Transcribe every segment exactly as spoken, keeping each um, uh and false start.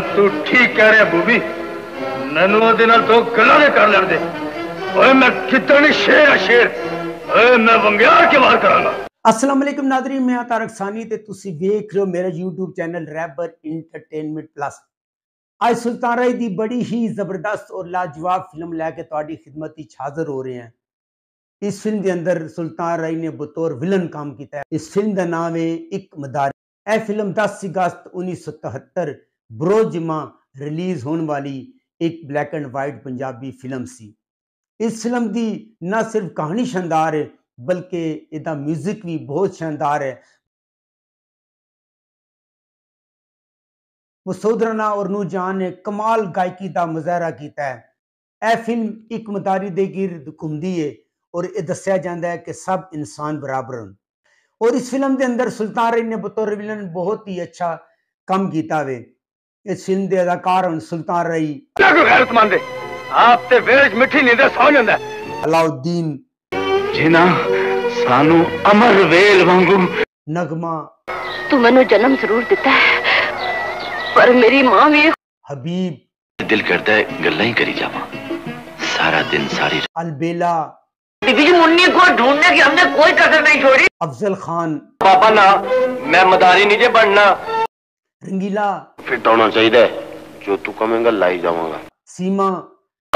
तू ठीक कह रहे बूबी, मैनू तो गलों ने कर लड़ दे। मैं कितनी शेर है शेर, मैं बंगाल के बाहर करांगा। अस्सलाम वालेकुम नादरी, मैं तारक सानी ते तुसी देख रहे हो मेरा यूट्यूब चैनल रैबर इंटरटेनमेंट प्लस। आज सुल्तान राही की बड़ी ही जबरदस्त और लाजवाब फिल्म लैके तुहाडी खिदमत विच हाजिर हो रहे हैं। इस फिल्म के अंदर सुल्तान राही ने बतौर विलन काम किया है। इस फिल्म का नाम है एक मदारी। यह फिल्म दस अगस्त उन्नीस सौ तिहत्तर बरोजिमा रिलीज़ होने वाली एक black and white Punjabi film सी। इस फिल्म की ना सिर्फ कहानी शानदार है बल्कि इसका म्यूजिक भी बहुत शानदार है। मुसौदराना और नूजान ने कमाल गायकी का मुजाहरा किया है। यह फिल्म एक मदारी के गिरद घूमती है और यह दस्या जाता है कि सब इंसान बराबर हैं। और इस फिल्म के अंदर सुल्तान राही ने बतौर विलन बहुत ही अच्छा काम किया वे। इस फिल्म के अदाकार हैं सुल्तान राही, अलाउद्दीन, सानू अमर वेल वांगू, नगमा, तू मैनू जन्म जरूर दिता है पर मेरी मां भी, हबीब, दिल करता है गल्लां ही करी जावां सारा दिन सारी, अलबेला, बीबी जी मुन्नी को ढूंढने की हमने कोई कसर नहीं छोड़ी, अफजल खान, पापा ना मैं मदारी नीचे बनना, रंगीला, फिट होना चाहिए जो तू कमेंगा लाई जावांगा, सीमा,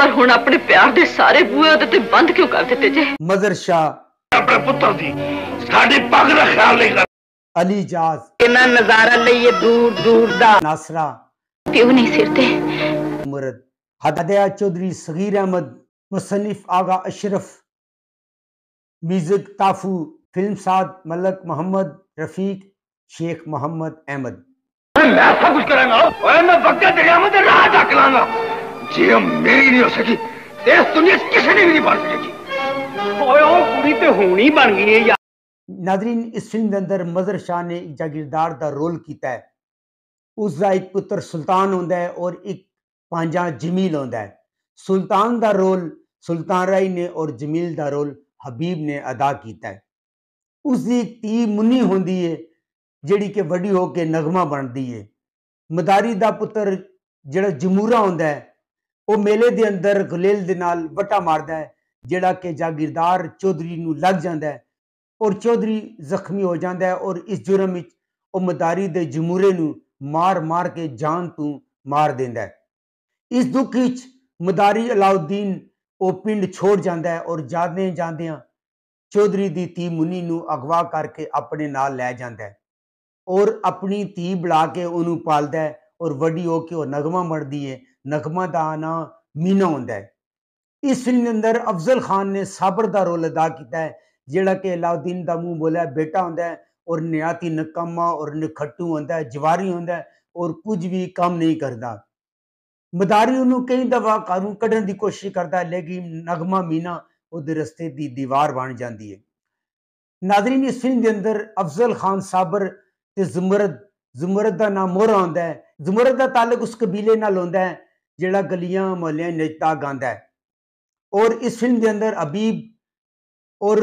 पर हुण अपने प्यार दे सारे बूहे उहदे ते बंद क्यों कर दिते जे, मजर शाह, अपने पुत्र दी साडी पग दा ख्याल नहीं कर, अली जाज, इना नजारा लईए दूर दूर दा, नासरा, क्यों नहीं सिर ते मुरद, हदाया चौधरी सगीर अहमद, मुसन्निफ आगा अशरफ, म्यूजिक ताफू, फिल्म साथ मलक मोहम्मद रफीक, शेख मुहम्मद अहमद। मैं ऐसा कुछ करूंगा और मैं वक्त दरिया में राह तक लाऊंगा। जे हम मेरी नहीं हो सकी इस दुनिया से किसी ने भी नहीं बन सकेगी। ओए ओ पूरी तो होनी बन गई है यार। नादरीन, इस फिल्म के अंदर मजर शाह ने एक जागीरदार का रोल किया है। उसका एक पुत्र सुल्तान होता है और एक पांजा जमील होता है। सुल्तान का रोल सुल्तान राही ने और जमील का रोल हबीब ने अदा किया है। उसकी एक धी मुन्नी होती है जिड़ी के वड़ी होकर नगमा बनती है। मदारी का पुत्र जड़ा जमूरा होता है वो मेले के अंदर गुलेल दे नाल वटा मारदा है जिड़ा के जागीरदार चौधरी नू लग जाता है और चौधरी जख्मी हो जाता है और इस जुर्म विच वो मदारी के जमूरे नू मार मार के जान तू मार देंदा है। इस दुख विच मदारी अलाउद्दीन वो पिंड छोड़ जाता है और जाते जाते चौधरी की धी मुनी नू अगवा करके अपने नाल लै जाता है और अपनी धी बुला के उन्होंने पालता है और वड्डी होकर वह नगमा मरती है। नगमा का नाम मीना होता है। इस फिल्म के अंदर अफजल खान ने साबर का रोल अदा किया है जिहड़ा कि अलाउद्दीन का मुँह बोला बेटा होता है और नियाती नकम्मा और निखट्टू होता है, जवारी होता है और कुछ भी काम नहीं करता। मदारी उन्होंने कई दफा कारों कढ़ने की कोशिश करता है लेकिन नगमा मीना उस रस्ते की दीवार बन जाती है। नादरीन, इस फिल्म के अंदर अफजल खान साबर ते जुमरद जुमरद का नाम मोहरा होता है। जुमरद का ताल्लुक उस कबीले नाल होता है जिहड़ा गलियां मोहल्लियां नचता गांदा है। और इस फिल्म के अंदर हबीब और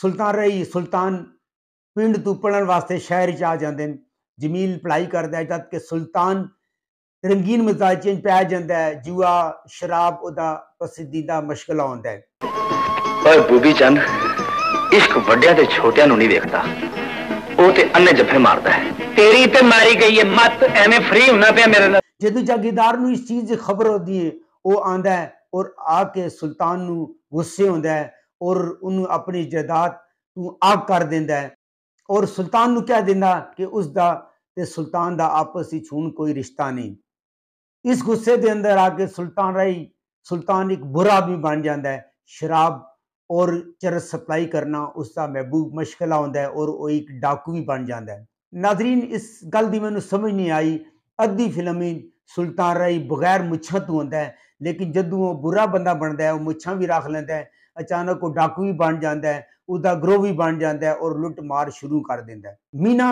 सुल्तान राही सुल्तान पिंड तू पढ़न वास्ते शहर च आ जाते हैं। जमील पढ़ाई करता है जबकि सुल्तान रंगीन मिजाज च पै जाता है। जुआ शराब उसदा पसंदीदा मशगला होता है। पर बूबी चंद इश्क वड्डियां ते छोटियां नूं नहीं देखदा, वो ते अन्ने जफे मारदा है। तेरी ते मारी गई है मत एवें फ्री होना पे मेरे नाल। जो जागीरदार नूं इस चीज़ की खबर होती है वो आंदा है और आके सुल्तान नूं गुस्से होंदा है और उन्होंने अपनी जायदाद नूं आग कर देंदा है और सुल्तान नूं कह देंदा कि उसका ते सुल्तान का आपस विच हुण कोई रिश्ता नहीं। इस गुस्से के अंदर आके सुल्तान राही सुल्तान एक बुरा आदमी बन जाता है। शराब और चरस सप्लाई करना उसका महबूब मशगला होंदा है और वो एक डाकू भी बन जाता है। नादरीन, इस गल की मैनूं समझ नहीं आई अद्धी फिल्म ही सुल्तान राही बगैर मुछां तो होंदा है लेकिन जदों वो बुरा बंदा बनता है वो मुछां भी रख लेंदा है। अचानक वो डाकू भी बन जाता है, उसका ग्रोह भी बन जाता है और लुट मार शुरू कर देता है। मीना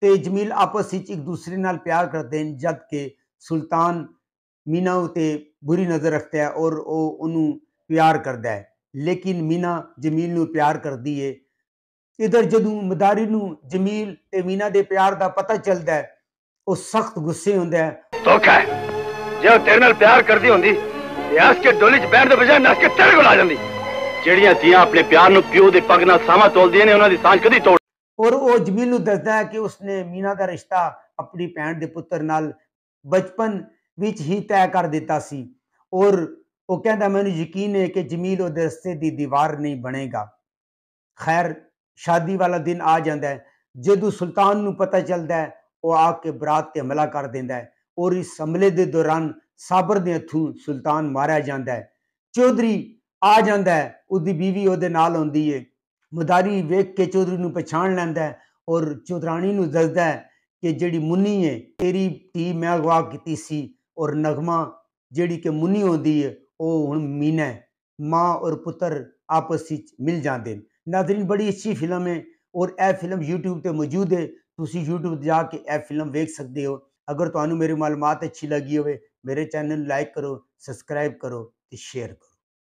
ते जमील आपस में एक दूसरे नाल प्यार करते हैं जबकि सुल्तान मीना उते बुरी नज़र रखता है और वो उन्हों प्यार करता है लेकिन मीना जमील नूं प्यार करती है। इधर जदों मदारी नूं जमील ते मीना दे प्यार दा पता चलता है वो सख्त गुस्से होंदा है। तो क्या जो तेरे नाल प्यार करती होंगी न्यास के डोली च बैठ के बजाय नास के तेरे को ला जाती। ਜਿਹੜੀਆਂ ਧੀਆਂ अपने प्यार प्यो के पग नाल सावा तोलदियां ने उन्हां दी सांझ कदी तोड़। और वो जमील नूं दसदा है कि उसने मीना का रिश्ता अपनी भैन के पुत्र नाल बचपन विच ही तय कर दिता सी। और वो कहता मैनूं यकीन है कि जमील उहदे रस्ते की दीवार नहीं बनेगा। खैर शादी वाला दिन आ जाता है। जदों सुल्तान नूं पता चलता है वो आके बरात पर हमला कर देता है और इस हमले के दौरान साबर के हथों सुल्तान मारिया जाता है। चौधरी आ जाता है, उसकी बीवी उसदे नाल आउंदी है। मदारी वेख के चौधरी नूं पछाण लैंदा है और चौधरानी नूं दसदा है कि जिहड़ी मुन्नी है तेरी धी मैं अगवा कीती सी और नगमा जिहड़ी कि मुन्नी होंदी है वो हुण मीना है। माँ और पुत्र आपस विच मिल जाते हैं। नाज़रीन बड़ी अच्छी फिल्म है और यह फिल्म यूट्यूब पर मौजूद है। तुसीं यूट्यूब जाके यह फिल्म वेख सकते हो। अगर तुहानूं मेरी मालूमात अच्छी लगी हो मेरे चैनल लाइक करो, सब्सक्राइब करो तो शेयर करो।